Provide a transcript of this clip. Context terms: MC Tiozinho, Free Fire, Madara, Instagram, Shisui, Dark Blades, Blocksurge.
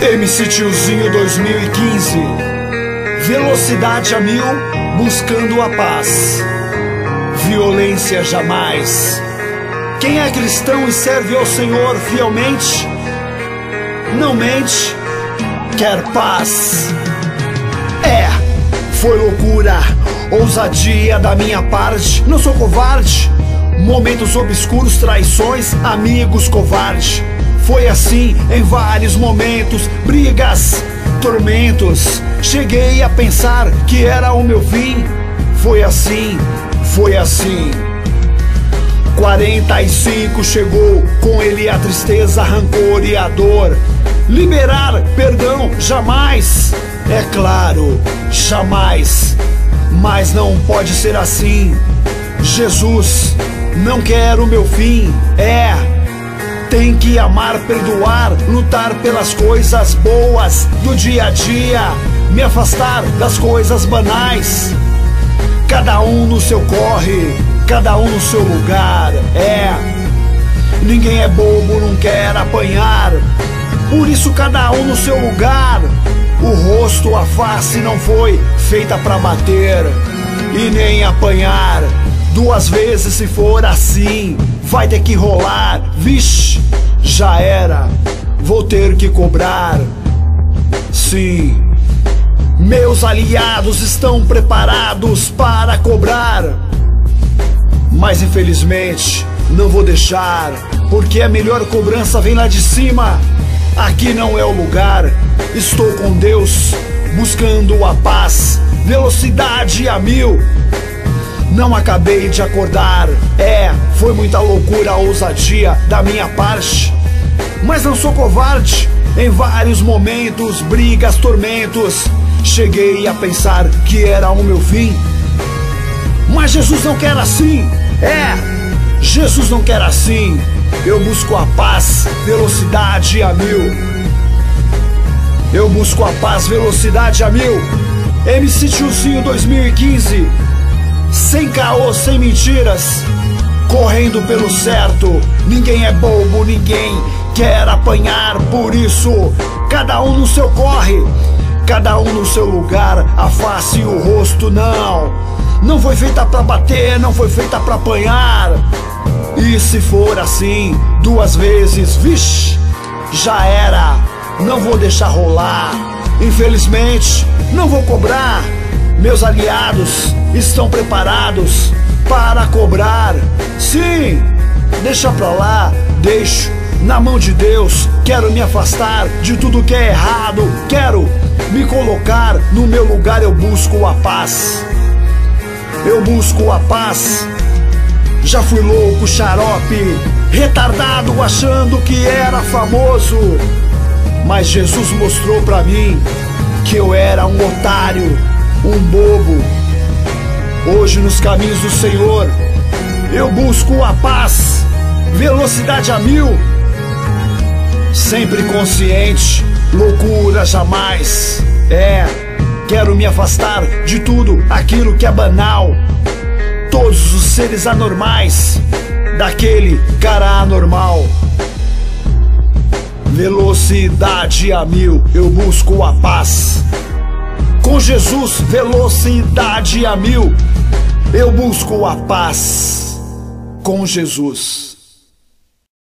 MC Tiozinho 2015, velocidade a 1000, buscando a paz, violência jamais. Quem é cristão e serve ao Senhor fielmente, não mente, quer paz. Foi loucura, ousadia da minha parte, não sou covarde. Momentos obscuros, traições, amigos covardes. Foi assim em vários momentos, brigas, tormentos. Cheguei a pensar que era o meu fim. Foi assim, foi assim. 45 chegou, com ele a tristeza, rancor e a dor. Liberar, perdão, jamais. É claro, jamais, mas não pode ser assim. Jesus, não quero o meu fim. Tem que amar, perdoar, lutar pelas coisas boas do dia a dia, me afastar das coisas banais. Cada um no seu corre, cada um no seu lugar. Ninguém é bobo, não quer apanhar, por isso cada um no seu lugar. O rosto, a face não foi feita pra bater e nem apanhar. 2 vezes se for assim, vai ter que rolar. Vixe, já era, vou ter que cobrar. Sim, meus aliados estão preparados para cobrar, mas infelizmente não vou deixar, porque a melhor cobrança vem lá de cima. Aqui não é o lugar. Estou com Deus, buscando a paz, velocidade a 1000. Não acabei de acordar, foi muita loucura, ousadia da minha parte, mas não sou covarde. Em vários momentos, brigas, tormentos, cheguei a pensar que era o meu fim. Mas Jesus não quer assim, Jesus não quer assim. Eu busco a paz, velocidade a 1000. Eu busco a paz, velocidade a 1000. MC Tiozinho 2015, sem caô, sem mentiras, correndo pelo certo. Ninguém é bobo, ninguém quer apanhar, por isso cada um no seu corre, cada um no seu lugar. A face e o rosto não foi feita pra bater, não foi feita pra apanhar. E se for assim, 2 vezes, vixe, já era. Não vou deixar rolar, infelizmente não vou cobrar. Meus aliados estão preparados para cobrar. Sim, deixa pra lá, deixo na mão de Deus. Quero me afastar de tudo que é errado, quero me colocar no meu lugar. Eu busco a paz, eu busco a paz. Já fui louco, xarope, retardado, achando que era famoso, mas Jesus mostrou pra mim que eu era um otário, um bobo. Hoje nos caminhos do Senhor eu busco a paz, velocidade a 1000. Sempre consciente, loucura jamais. Quero me afastar de tudo aquilo que é banal, todos os seres anormais, daquele cara anormal. Velocidade a 1000, eu busco a paz. Com Jesus, velocidade a 1000, eu busco a paz. Com Jesus.